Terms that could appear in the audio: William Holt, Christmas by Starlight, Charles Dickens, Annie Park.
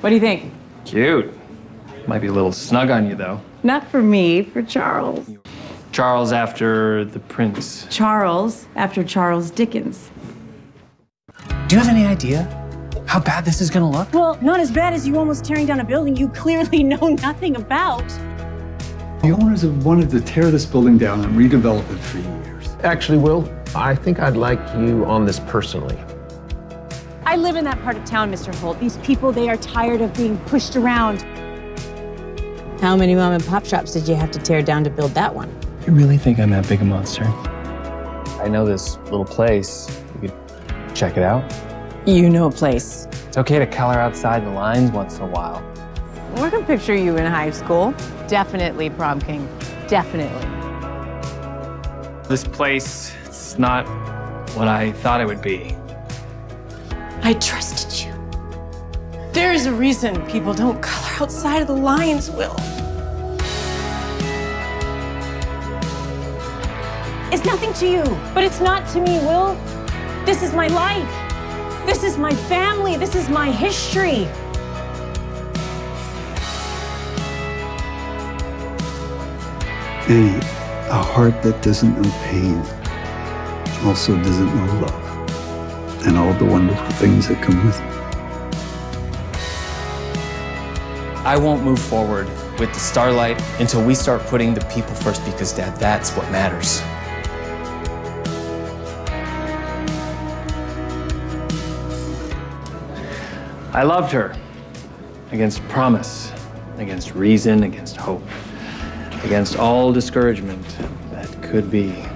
What do you think? Cute. Might be a little snug on you, though. Not for me, for Charles. Charles after the prince. Charles after Charles Dickens. Do you have any idea how bad this is gonna look? Well, not as bad as you almost tearing down a building you clearly know nothing about. The owners have wanted to tear this building down and redevelop it for years. Actually, Will, I think I'd like you on this personally. I live in that part of town, Mr. Holt. These people, they are tired of being pushed around. How many mom and pop shops did you have to tear down to build that one? You really think I'm that big a monster? I know this little place. You could check it out. You know a place. It's okay to color outside the lines once in a while. We can picture you in high school. Definitely prom king. Definitely. This place, it's not what I thought it would be. I trusted you. There is a reason people don't color outside of the lines, Will. It's nothing to you, but it's not to me, Will. This is my life. This is my family. This is my history. Annie, a heart that doesn't know pain also doesn't know love and all the wonderful things that come with it. I won't move forward with the Starlight until we start putting the people first because, Dad, that's what matters. I loved her against promise, against reason, against hope. Against all discouragement that could be.